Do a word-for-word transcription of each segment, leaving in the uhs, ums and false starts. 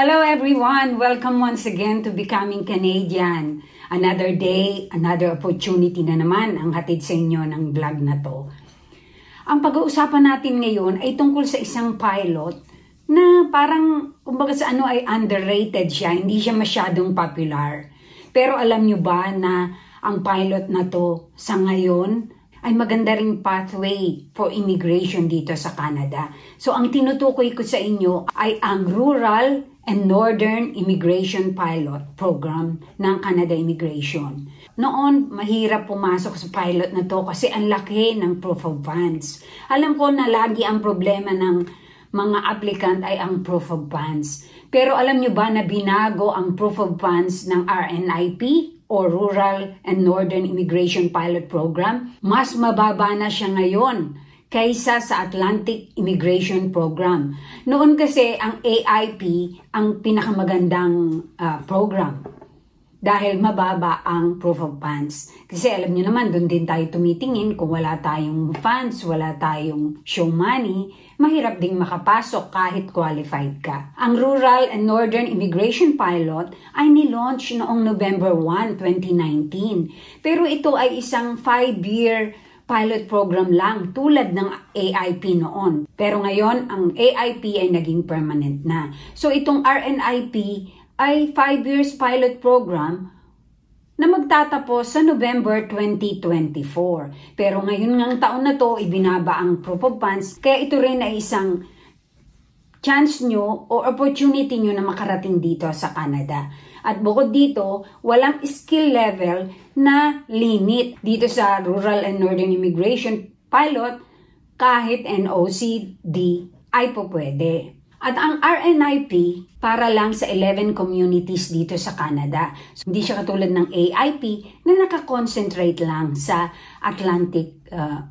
Hello everyone! Welcome once again to Becoming Canadian. Another day, another opportunity na naman ang hatid sa inyo ng vlog na to. Ang pag-uusapan natin ngayon ay tungkol sa isang pilot na parang, kumbaga sa ano ay underrated siya, hindi siya masyadong popular. Pero alam nyo ba na ang pilot na to sa ngayon ay maganda ring pathway for immigration dito sa Canada. So ang tinutukoy ko sa inyo ay ang Rural and Northern Immigration Pilot Program ng Canada Immigration. Noon, mahirap pumasok sa pilot na to kasi ang laki ng proof of funds. Alam ko na lagi ang problema ng mga applicant ay ang proof of funds. Pero alam nyo ba na binago ang proof of funds ng R N I P or Rural and Northern Immigration Pilot Program? Mas mababa na siya ngayon kaysa sa Atlantic Immigration Program. Noon kasi ang A I P ang pinakamagandang uh, program dahil mababa ang proof of funds. Kasi alam nyo naman, doon din tayo tumitingin. Kung wala tayong funds, wala tayong show money, mahirap ding makapasok kahit qualified ka. Ang Rural and Northern Immigration Pilot ay nilaunch noong November one, twenty nineteen. Pero ito ay isang five-year pilot program lang tulad ng A I P noon. Pero ngayon, ang A I P ay naging permanent na. So itong R N I P ay five years pilot program na magtatapos sa November twenty twenty-four. Pero ngayon ngang taon na to, ibinaba ang proof of funds. Kaya ito rin ay isang chance nyo o opportunity nyo na makarating dito sa Canada. At bukod dito, walang skill level na limit dito sa Rural and Northern Immigration Pilot, kahit N O C D ay po pwede. At ang R N I P para lang sa eleven communities dito sa Canada. So, hindi siya katulad ng A I P na nakakonsentrate lang sa Atlantic uh,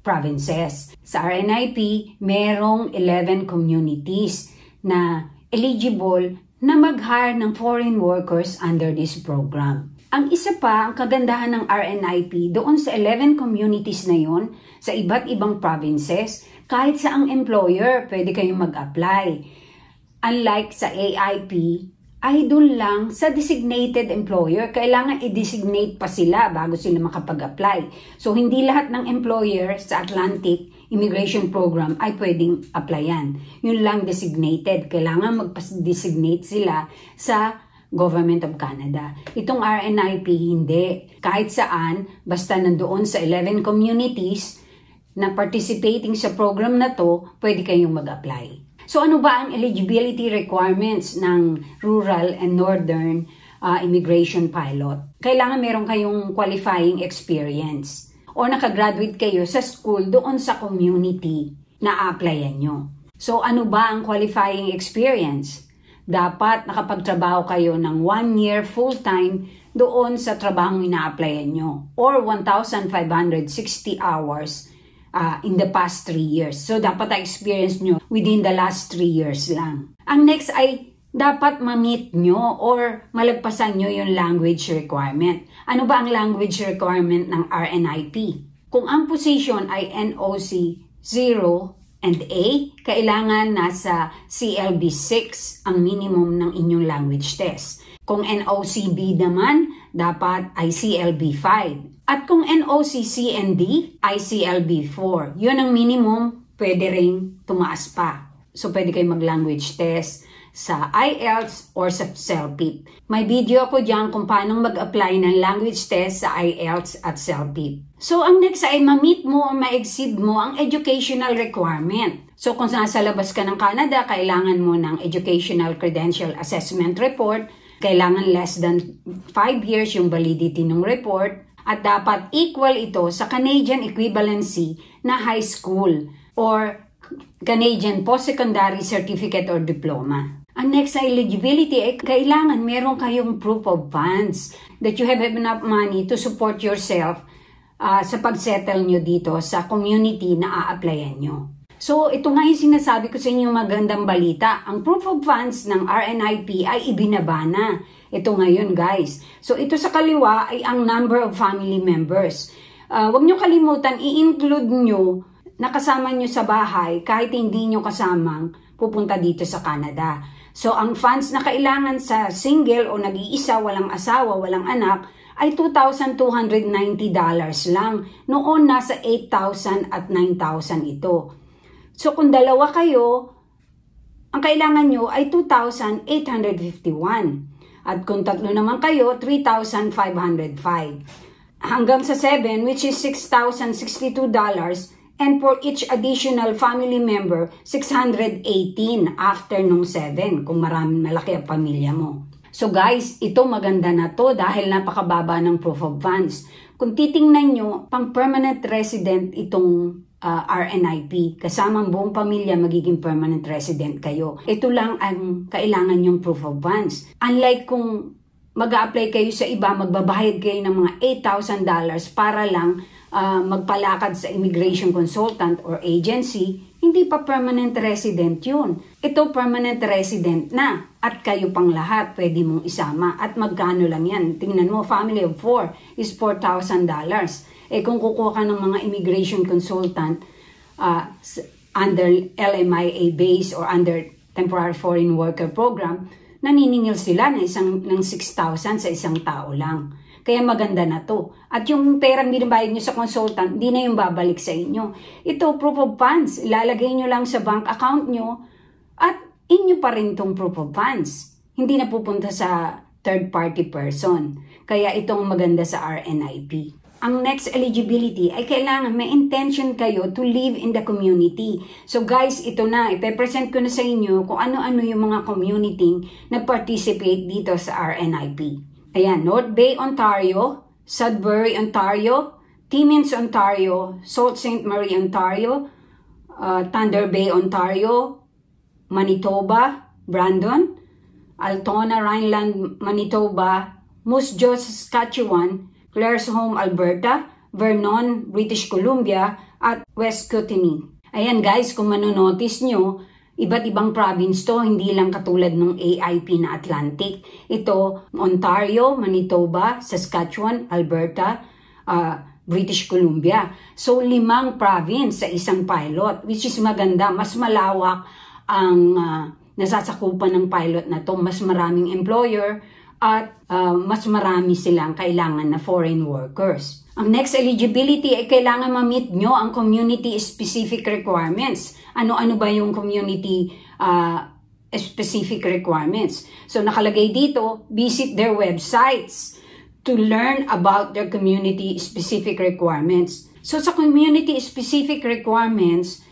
provinces. Sa R N I P, merong eleven communities na eligible na mag-hire ng foreign workers under this program. Ang isa pa, ang kagandahan ng R N I P, doon sa eleven communities na yon, sa iba't ibang provinces, kahit sa ang employer, pwede kayong mag-apply. Unlike sa A I P, ay doon lang sa designated employer. Kailangan i-designate pa sila bago sila makapag-apply. So, hindi lahat ng employer sa Atlantic Immigration Program ay pwedeng applyan. Yun lang designated. Kailangan mag-designate sila sa Government of Canada. Itong R N I P, hindi. Kahit saan, basta nandoon sa eleven communities na participating sa program na to, pwede kayong mag-apply. So ano ba ang eligibility requirements ng Rural and Northern uh, Immigration Pilot? Kailangan meron kayong qualifying experience o nakagraduate kayo sa school doon sa community na a-applyan nyo. So ano ba ang qualifying experience? Dapat nakapagtrabaho kayo ng one year full-time doon sa trabahong ina-applyan nyo or one thousand five hundred sixty hours Uh, in the past three years. So, dapat na-experience nyo within the last three years lang. Ang next ay dapat ma-meet nyo or malagpasan nyo yung language requirement. Ano ba ang language requirement ng R N I P? Kung ang position ay N O C zero and A, kailangan nasa C L B six ang minimum ng inyong language test. Kung N O C B naman, dapat ay C L B five. At kung N O C C and D, ay C L B four. Yun ang minimum, pwede rin tumaas pa. So, pwede kayo mag-language test sa I E L T S or sa CELPIP. May video ako dyan kung paano mag-apply ng language test sa I E L T S at CELPIP. So, ang next ay ma-meet mo o ma-exceed mo ang educational requirement. So, kung nasa labas ka ng Canada, kailangan mo ng Educational Credential Assessment Report. Kailangan less than five years yung validity ng report. At dapat equal ito sa Canadian equivalency na high school or Canadian post-secondary certificate or diploma. Ang next na eligibility ay kailangan meron kayong proof of funds that you have enough money to support yourself uh, sa pagsettle nyo dito sa community na a-applyan nyo. So, ito nga yung sinasabi ko sa inyo magandang balita. Ang proof of funds ng R N I P ay ibinaba na. Ito ngayon, guys. So, ito sa kaliwa ay ang number of family members. Uh, huwag nyo kalimutan, i-include nyo na kasama nyo sa bahay kahit hindi nyo kasamang pupunta dito sa Canada. So, ang funds na kailangan sa single o nag-iisa, walang asawa, walang anak, ay two thousand two hundred ninety dollars lang. Noon, nasa eight thousand at nine thousand ito. So, kung dalawa kayo, ang kailangan nyo ay two thousand eight hundred fifty-one. At kung tatlo naman kayo, three thousand five hundred five. Hanggang sa seven, which is six thousand sixty-two dollars, and for each additional family member, six hundred eighteen after nung seven, kung maraming malaki ang pamilya mo. So guys, ito maganda na to dahil napakababa ng proof of funds. Kung titingnan nyo, pang permanent resident itong uh, R N I P, kasamang buong pamilya magiging permanent resident kayo. Ito lang ang kailangan yung proof of funds. Unlike kung mag-a-apply kayo sa iba, magbabayad kayo ng mga eight thousand dollars para lang uh, magpalakad sa immigration consultant or agency, hindi pa permanent resident yun. Ito permanent resident na at kayo pang lahat pwede mong isama. At magkano lang yan? Tingnan mo, family of four is four thousand dollars. Eh kung kukuha ka ng mga immigration consultant uh, under L M I A base or under Temporary Foreign Worker Program, naniningil sila ng isang ng six thousand sa isang tao lang. Kaya maganda na to. At yung perang binabayad nyo sa consultant, hindi na yung babalik sa inyo. Ito, proof of funds. Ilalagay nyo lang sa bank account nyo at inyo pa rin tong proof of funds. Hindi na pupunta sa third party person. Kaya itong maganda sa R N I P. Ang next eligibility ay kailangan may intention kayo to live in the community. So guys, ito na. Ipe-present ko na sa inyo kung ano-ano yung mga community na participate dito sa R N I P. Ayan, North Bay, Ontario, Sudbury, Ontario, Timmins, Ontario, Sault Ste. Marie, Ontario, uh, Thunder Bay, Ontario, Manitoba, Brandon, Altona, Rhineland, Manitoba, Moose Jaw, Saskatchewan, Claire's Home, Alberta, Vernon, British Columbia, at West Kootenay. Ayan guys, kung manonotice nyo, iba't ibang province to, hindi lang katulad ng A I P na Atlantic. Ito, Ontario, Manitoba, Saskatchewan, Alberta, uh, British Columbia. So, limang province sa isang pilot, which is maganda, mas malawak ang uh, nasasakupan ng pilot na to, mas maraming employer, at uh, mas marami silang kailangan na foreign workers. Ang next eligibility ay kailangan ma-meet nyo ang community-specific requirements. Ano-ano ba yung community-specific uh, requirements? So nakalagay dito, visit their websites to learn about their community-specific requirements. So sa community-specific requirements,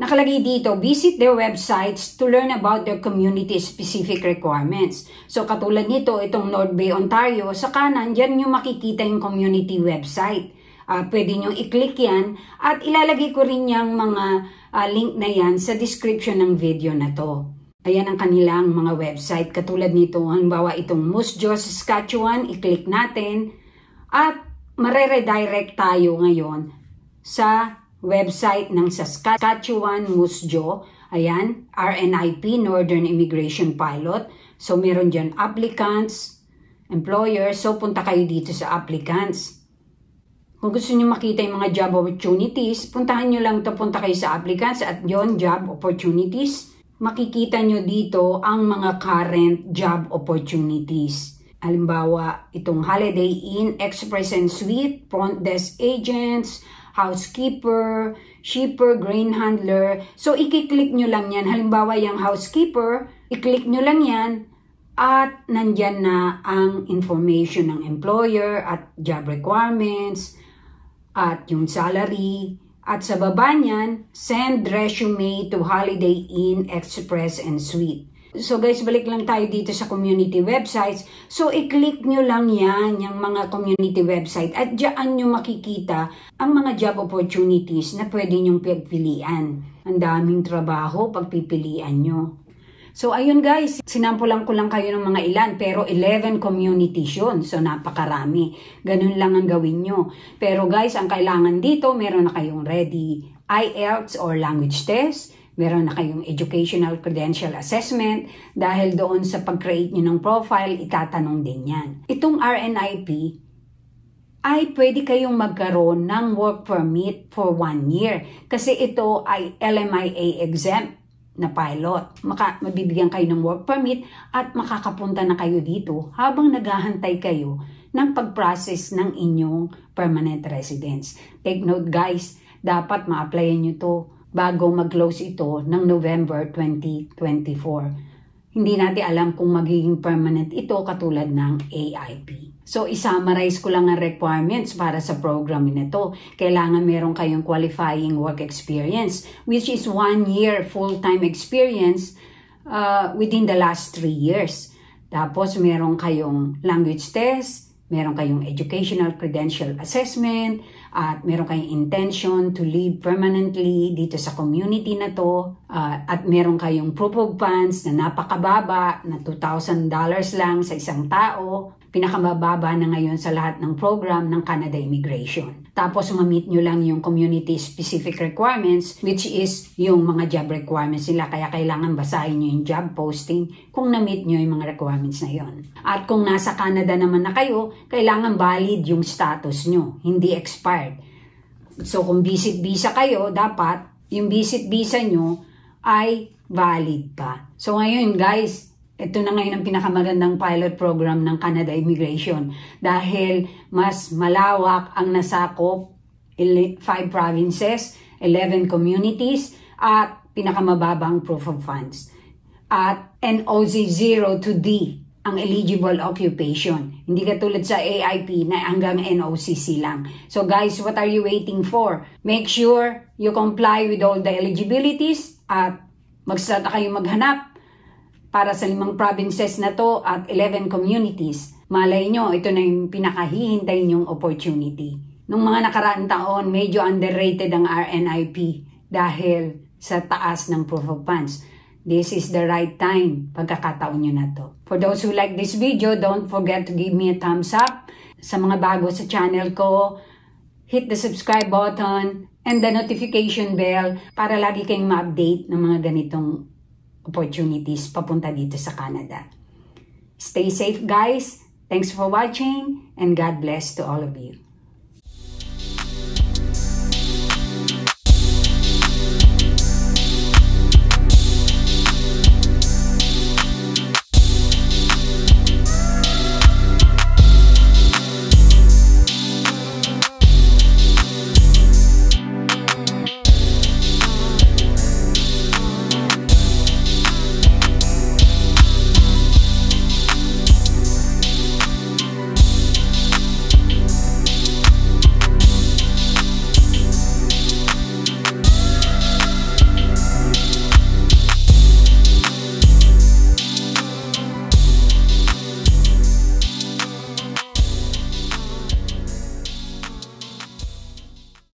nakalagay dito, visit their websites to learn about their community-specific requirements. So, katulad nito, itong North Bay, Ontario, sa kanan, dyan nyo makikita yung community website. Uh, pwede nyo i-click yan at ilalagay ko rin yung mga uh, link na yan sa description ng video na to. Ayan ang kanilang mga website. Katulad nito, halimbawa itong Moose Jaw, Saskatchewan, i-click natin at mare-redirect tayo ngayon sa website ng Saskatchewan, Moose Jaw. Ayan, R N I P, Northern Immigration Pilot. So, meron dyan applicants, employers. So, punta kayo dito sa applicants. Kung gusto nyo makita yung mga job opportunities, puntahan nyo lang ito, punta kayo sa applicants at yon job opportunities. Makikita nyo dito ang mga current job opportunities. Halimbawa, itong Holiday Inn, Express and Suites, front desk agents, housekeeper, shipper, grain handler. So, i-click nyo lang yan. Halimbawa, yung housekeeper, i-click nyo lang yan at nandyan na ang information ng employer at job requirements at yung salary. At sa baba niyan, send resume to Holiday Inn Express and Suites. So guys, balik lang tayo dito sa community websites. So i-click nyo lang yan, yung mga community website. At dyan nyo makikita ang mga job opportunities na pwede nyong pagpilian. Ang daming trabaho pagpipilian nyo. So ayun guys, sinampulan ko lang kayo ng mga ilan. Pero eleven communities yun. So napakarami. Ganun lang ang gawin nyo. Pero guys, ang kailangan dito, meron na kayong ready I E L T S or language test. Meron na kayong educational credential assessment dahil doon sa pag-create nyo ng profile, itatanong din yan. Itong R N I P ay pwede kayong magkaroon ng work permit for one year kasi ito ay L M I A exempt. na pilot. Maka, mabibigyan kayo ng work permit at makakapunta na kayo dito habang naghahantay kayo ng pag-process ng inyong permanent residence. Take note guys, dapat ma-applyan nyo to bago mag-close ito ng November twenty twenty-four. Hindi natin alam kung magiging permanent ito katulad ng A I P. So, isummarize ko lang ang requirements para sa program nito. Kailangan meron kayong qualifying work experience, which is one year full-time experience uh, within the last three years. Tapos, meron kayong language test, meron kayong educational credential assessment, at meron kayong intention to live permanently dito sa community na to, uh, at meron kayong proof of funds na napakababa, na two thousand dollars lang sa isang tao, pinakamababa na ngayon sa lahat ng program ng Canada Immigration. Tapos, ma-meet nyo lang yung community-specific requirements, which is yung mga job requirements nila. Kaya kailangan basahin nyo yung job posting kung na-meet nyo yung mga requirements na yon. At kung nasa Canada naman na kayo, kailangan valid yung status nyo, hindi expired. So, kung visit visa kayo, dapat yung visit visa nyo ay valid pa. So, ngayon guys, ito na ngayon ang pinakamagandang pilot program ng Canada Immigration dahil mas malawak ang nasakop, five provinces, eleven communities, at pinakamababang proof of funds. At N O C zero to D ang eligible occupation. Hindi katulad sa A I P na hanggang N O C C lang. So guys, what are you waiting for? Make sure you comply with all the eligibilities at mag-start na kayong maghanap para sa limang provinces na to at eleven communities. Malay nyo, ito na yung pinakahihintay nyong opportunity. Nung mga nakaraang taon, medyo underrated ang R N I P dahil sa taas ng proof of funds. This is the right time, pagkakataon nyo na to. For those who like this video, don't forget to give me a thumbs up. Sa mga bago sa channel ko, hit the subscribe button and the notification bell para lagi kayong ma-update ng mga ganitong opportunities papunta dito sa Canada. Stay safe guys. Thanks for watching and God bless to all of you.